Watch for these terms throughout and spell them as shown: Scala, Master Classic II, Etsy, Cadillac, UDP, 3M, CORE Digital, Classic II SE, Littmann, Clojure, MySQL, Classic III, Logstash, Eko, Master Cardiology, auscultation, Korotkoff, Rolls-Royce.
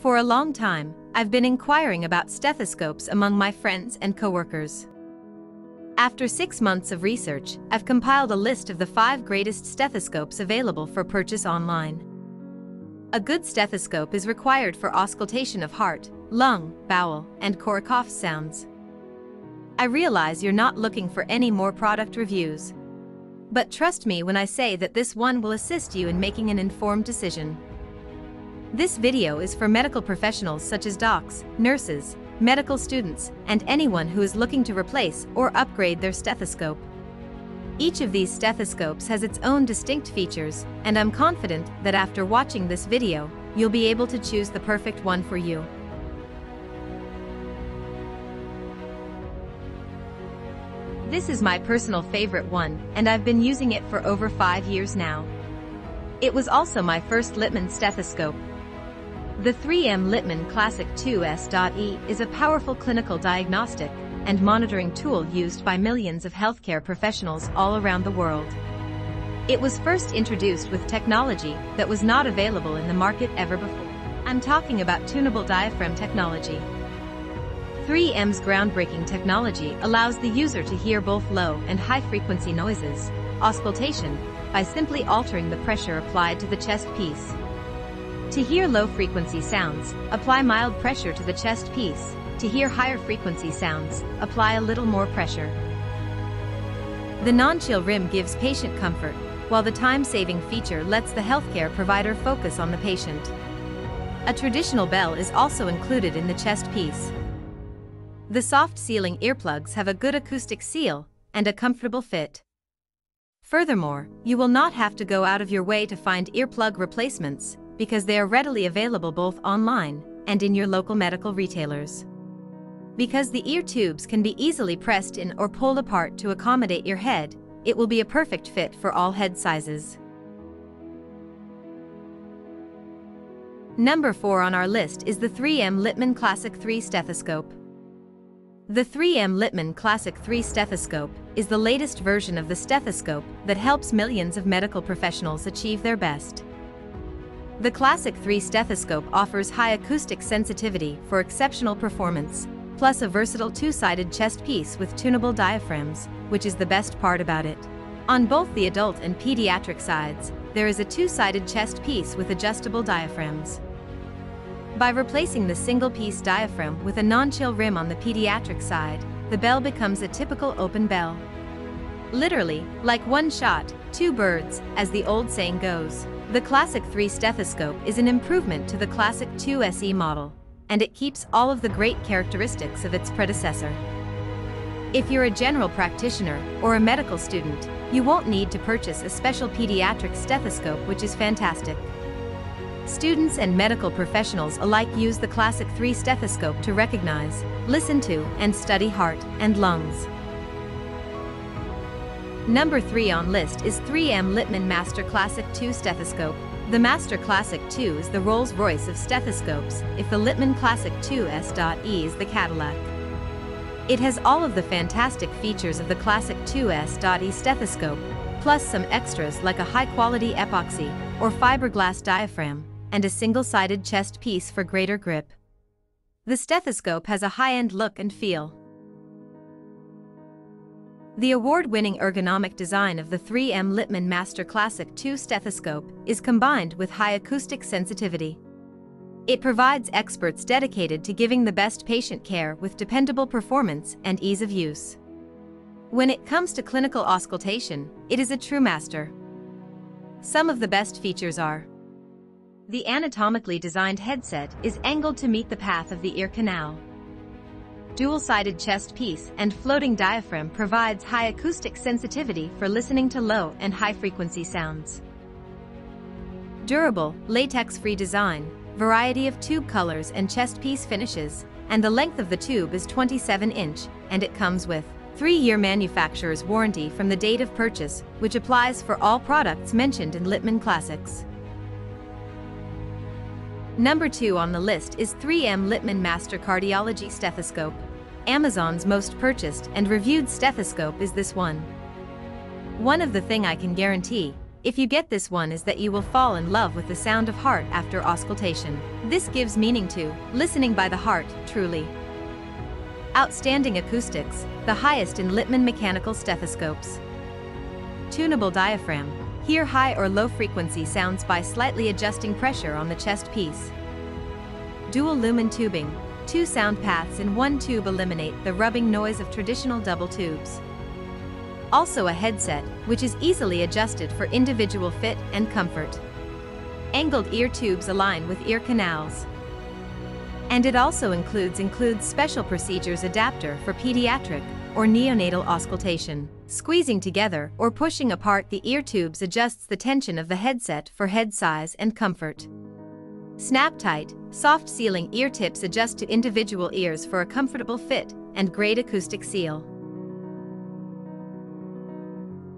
For a long time, I've been inquiring about stethoscopes among my friends and coworkers. After 6 months of research, I've compiled a list of the 5 greatest stethoscopes available for purchase online. A good stethoscope is required for auscultation of heart, lung, bowel, and Korotkoff sounds. I realize you're not looking for any more product reviews. But trust me when I say that this one will assist you in making an informed decision. This video is for medical professionals such as docs, nurses, medical students, and anyone who is looking to replace or upgrade their stethoscope. Each of these stethoscopes has its own distinct features, and I'm confident that after watching this video, you'll be able to choose the perfect one for you. This is my personal favorite one, and I've been using it for over 5 years now. It was also my first Littmann stethoscope. The 3M Littmann Classic II SE is a powerful clinical diagnostic and monitoring tool used by millions of healthcare professionals all around the world. It was first introduced with technology that was not available in the market ever before. I'm talking about tunable diaphragm technology. 3M's groundbreaking technology allows the user to hear both low and high-frequency noises, auscultation, by simply altering the pressure applied to the chest piece. To hear low-frequency sounds, apply mild pressure to the chest piece. To hear higher-frequency sounds, apply a little more pressure. The non-chill rim gives patient comfort, while the time-saving feature lets the healthcare provider focus on the patient. A traditional bell is also included in the chest piece. The soft sealing earplugs have a good acoustic seal and a comfortable fit. Furthermore, you will not have to go out of your way to find earplug replacements because they are readily available both online and in your local medical retailers. Because the ear tubes can be easily pressed in or pulled apart to accommodate your head, it will be a perfect fit for all head sizes. Number 4 on our list is the 3M Littmann Classic III stethoscope. The 3M Littmann Classic III stethoscope is the latest version of the stethoscope that helps millions of medical professionals achieve their best. The Classic III stethoscope offers high acoustic sensitivity for exceptional performance, plus a versatile two-sided chest piece with tunable diaphragms, which is the best part about it. On both the adult and pediatric sides, there is a two-sided chest piece with adjustable diaphragms. By replacing the single-piece diaphragm with a non-chill rim on the pediatric side, the bell becomes a typical open bell. Literally, like one shot, two birds, as the old saying goes. The Classic III stethoscope is an improvement to the Classic II SE model, and it keeps all of the great characteristics of its predecessor. If you're a general practitioner or a medical student, you won't need to purchase a special pediatric stethoscope, which is fantastic. Students and medical professionals alike use the Classic III stethoscope to recognize, listen to, and study heart and lungs. Number 3 on list is 3M Littmann Master Classic II stethoscope. The Master Classic II is the Rolls-Royce of stethoscopes, if the Littmann Classic II SE is the Cadillac. It has all of the fantastic features of the Classic II SE stethoscope, plus some extras like a high-quality epoxy or fiberglass diaphragm, and a single-sided chest piece for greater grip. The stethoscope has a high-end look and feel. The award-winning ergonomic design of the 3M Littmann Master Classic II stethoscope is combined with high acoustic sensitivity. It provides experts dedicated to giving the best patient care with dependable performance and ease of use. When it comes to clinical auscultation, it is a true master. Some of the best features are: the anatomically designed headset is angled to meet the path of the ear canal. Dual-sided chest piece and floating diaphragm provides high acoustic sensitivity for listening to low and high-frequency sounds. Durable, latex-free design, variety of tube colors and chest piece finishes, and the length of the tube is 27-inch, and it comes with 3-year manufacturer's warranty from the date of purchase, which applies for all products mentioned in Littmann Classics. Number 2 on the list is 3M Littmann Master Cardiology stethoscope. Amazon's most purchased and reviewed stethoscope is this one. One of the things I can guarantee, if you get this one, is that you will fall in love with the sound of heart after auscultation. This gives meaning to listening by the heart, truly. Outstanding acoustics, the highest in Littmann mechanical stethoscopes. Tunable diaphragm, hear high or low frequency sounds by slightly adjusting pressure on the chest piece. Dual lumen tubing, two sound paths in one tube eliminate the rubbing noise of traditional double tubes. Also a headset, which is easily adjusted for individual fit and comfort. Angled ear tubes align with ear canals. And it also includes special procedures adapter for pediatric or neonatal auscultation. Squeezing together or pushing apart the ear tubes adjusts the tension of the headset for head size and comfort. Snap tight, soft sealing ear tips adjust to individual ears for a comfortable fit and great acoustic seal.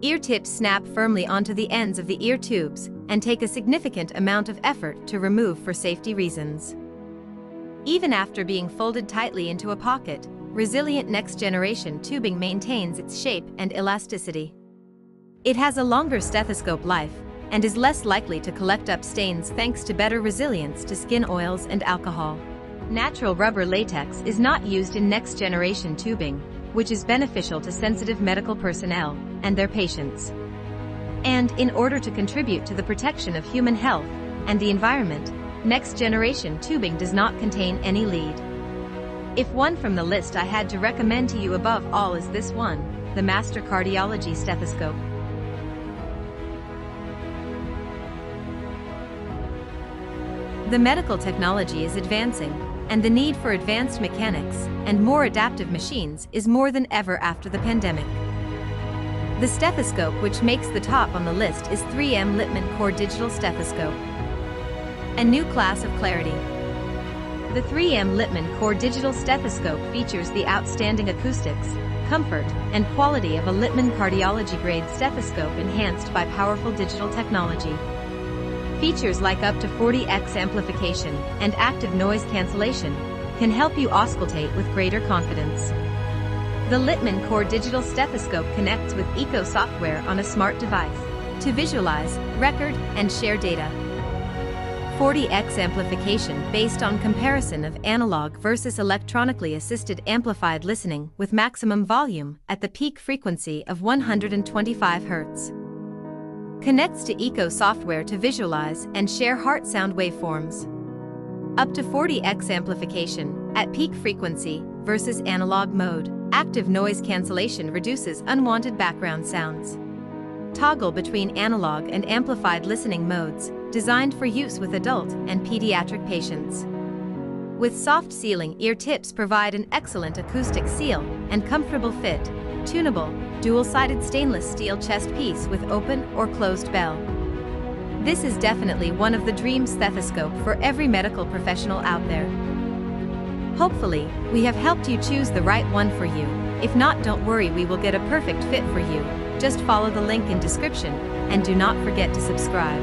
Ear tips snap firmly onto the ends of the ear tubes and take a significant amount of effort to remove for safety reasons. Even after being folded tightly into a pocket, resilient next-generation tubing maintains its shape and elasticity. It has a longer stethoscope life and is less likely to collect up stains thanks to better resilience to skin oils and alcohol. Natural rubber latex is not used in next-generation tubing, which is beneficial to sensitive medical personnel and their patients. And in order to contribute to the protection of human health and the environment, next-generation tubing does not contain any lead. If one from the list I had to recommend to you above all is this one, the Master Cardiology Stethoscope. The medical technology is advancing, and the need for advanced mechanics and more adaptive machines is more than ever after the pandemic. The stethoscope which makes the top on the list is 3M Littmann CORE Digital Stethoscope. A new class of clarity. The 3M Littmann CORE Digital Stethoscope features the outstanding acoustics, comfort, and quality of a Littmann cardiology-grade stethoscope enhanced by powerful digital technology. Features like up to 40x amplification and active noise cancellation can help you auscultate with greater confidence. The Littmann CORE Digital Stethoscope connects with Eko software on a smart device to visualize, record, and share data. 40x amplification based on comparison of analog versus electronically assisted amplified listening with maximum volume at the peak frequency of 125 Hz. Connects to Eko software to visualize and share heart sound waveforms. Up to 40x amplification at peak frequency versus analog mode. Active noise cancellation reduces unwanted background sounds. Toggle between analog and amplified listening modes, designed for use with adult and pediatric patients. With soft sealing, ear tips provide an excellent acoustic seal and comfortable fit. Tunable, dual-sided stainless steel chest piece with open or closed bell. This is definitely one of the dream stethoscope for every medical professional out there. Hopefully, we have helped you choose the right one for you. If not, don't worry, we will get a perfect fit for you. Just follow the link in description, and do not forget to subscribe.